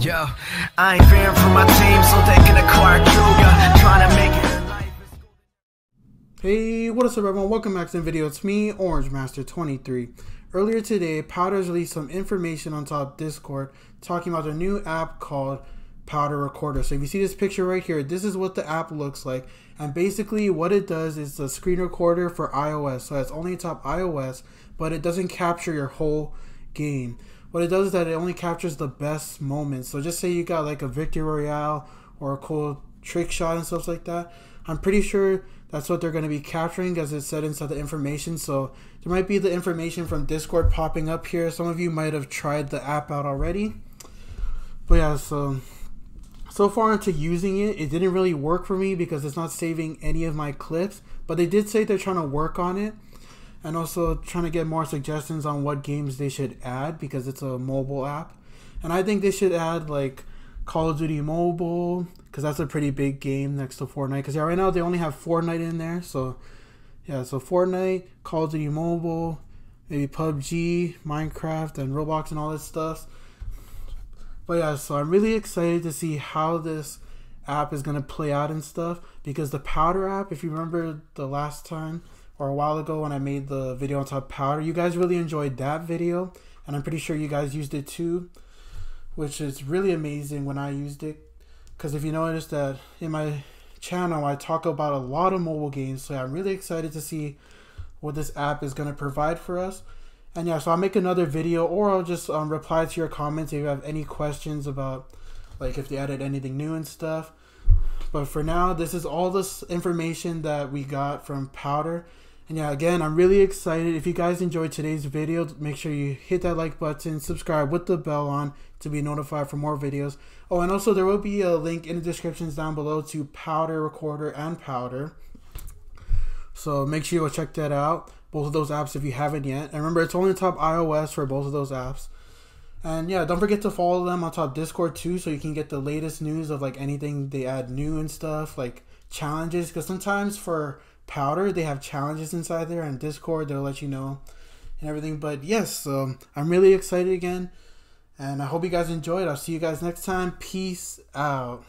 Yo, I ain't fearing for my team, so they can acquire Kuga, trying to make it in life. Hey, what is up everyone? Welcome back to the video. It's me, Orange Master 23. Earlier today, Powder's released some information on top of Discord talking about their new app called Powder Recorder. So if you see this picture right here, this is what the app looks like. And basically what it does is a screen recorder for iOS. So it's only top iOS, but it doesn't capture your whole game. What it does is that it only captures the best moments. So just say you got like a victory royale or a cool trick shot and stuff like that. I'm pretty sure that's what they're going to be capturing, as it said inside the information. So there might be the information from Discord popping up here. Some of you might have tried the app out already. But yeah, so far into using it, it didn't really work for me because it's not saving any of my clips, but they did say they're trying to work on it and also trying to get more suggestions on what games they should add, because it's a mobile app. And I think they should add like Call of Duty Mobile, because that's a pretty big game next to Fortnite, because yeah, right now they only have Fortnite in there. So yeah, so Fortnite, Call of Duty Mobile, maybe PUBG, Minecraft, and Roblox and all this stuff. But yeah, so I'm really excited to see how this app is going to play out and stuff, because the Powder app, if you remember the last time or a while ago when I made the video on top of Powder, you guys really enjoyed that video, and I'm pretty sure you guys used it too, which is really amazing when I used it, because if you notice that in my channel, I talk about a lot of mobile games. So yeah, I'm really excited to see what this app is going to provide for us. And yeah, so I'll make another video, or I'll just reply to your comments if you have any questions about like if they added anything new and stuff. But for now, this is all this information that we got from Powder. And yeah, again, I'm really excited. If you guys enjoyed today's video, make sure you hit that like button, subscribe with the bell on to be notified for more videos. Oh, and also there will be a link in the descriptions down below to Powder Recorder and Powder. So make sure you go check that out, both of those apps, if you haven't yet. And remember, it's only top iOS for both of those apps. And yeah, don't forget to follow them on top Discord too, so you can get the latest news of like anything they add new and stuff, like challenges. Because sometimes for Powder, they have challenges inside there, and Discord, they'll let you know and everything. But yes, so I'm really excited again, and I hope you guys enjoyed. I'll see you guys next time. Peace out.